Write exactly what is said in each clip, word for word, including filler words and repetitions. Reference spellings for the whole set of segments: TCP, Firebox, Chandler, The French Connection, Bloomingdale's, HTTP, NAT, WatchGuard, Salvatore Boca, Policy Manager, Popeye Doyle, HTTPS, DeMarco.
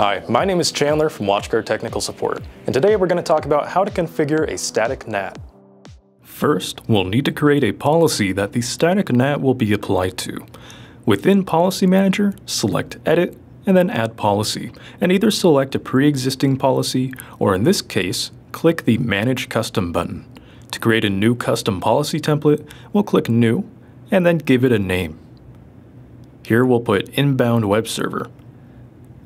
Hi, my name is Chandler from WatchGuard Technical Support, and today we're going to talk about how to configure a static N A T. First, we'll need to create a policy that the static N A T will be applied to. Within Policy Manager, select Edit, and then Add Policy, and either select a pre-existing policy, or in this case, click the Manage Custom button. To create a new custom policy template, we'll click New, and then give it a name. Here we'll put Inbound Web Server.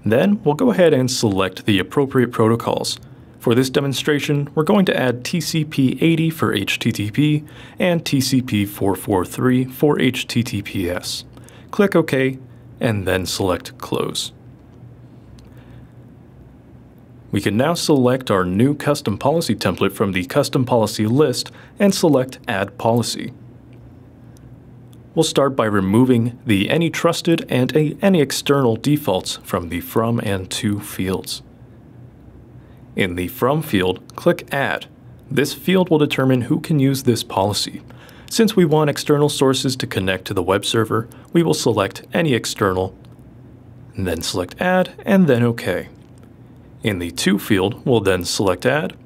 Then we'll go ahead and select the appropriate protocols. For this demonstration, we're going to add T C P eighty for H T T P and T C P four forty-three for H T T P S. Click OK, and then select Close. We can now select our new custom policy template from the custom policy list and select Add Policy. We'll start by removing the Any Trusted and a Any External defaults from the From and To fields. In the From field, click Add. This field will determine who can use this policy. Since we want external sources to connect to the web server, we will select Any External, then select Add, and then OK. In the To field, we'll then select Add,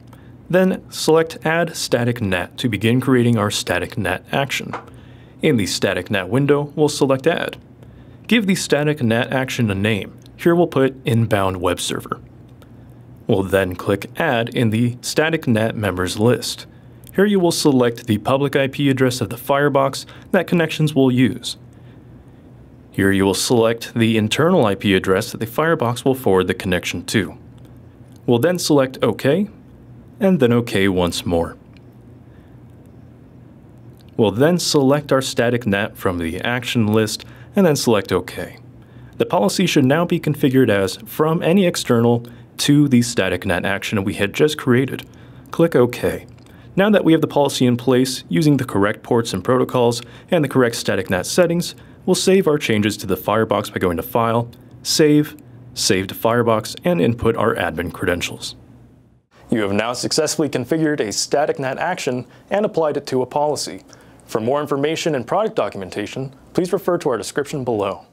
then select Add Static N A T to begin creating our static N A T action. In the Static N A T window, we'll select Add. Give the static N A T action a name. Here we'll put Inbound Web Server. We'll then click Add in the Static N A T members list. Here you will select the public I P address of the Firebox that connections will use. Here you will select the internal I P address that the Firebox will forward the connection to. We'll then select OK, and then OK once more. We'll then select our static N A T from the action list, and then select OK. The policy should now be configured as From Any External to the static N A T action we had just created. Click OK. Now that we have the policy in place, using the correct ports and protocols, and the correct static N A T settings, we'll save our changes to the Firebox by going to File, Save, Save to Firebox, and input our admin credentials. You have now successfully configured a static N A T action and applied it to a policy. For more information and product documentation, please refer to our description below.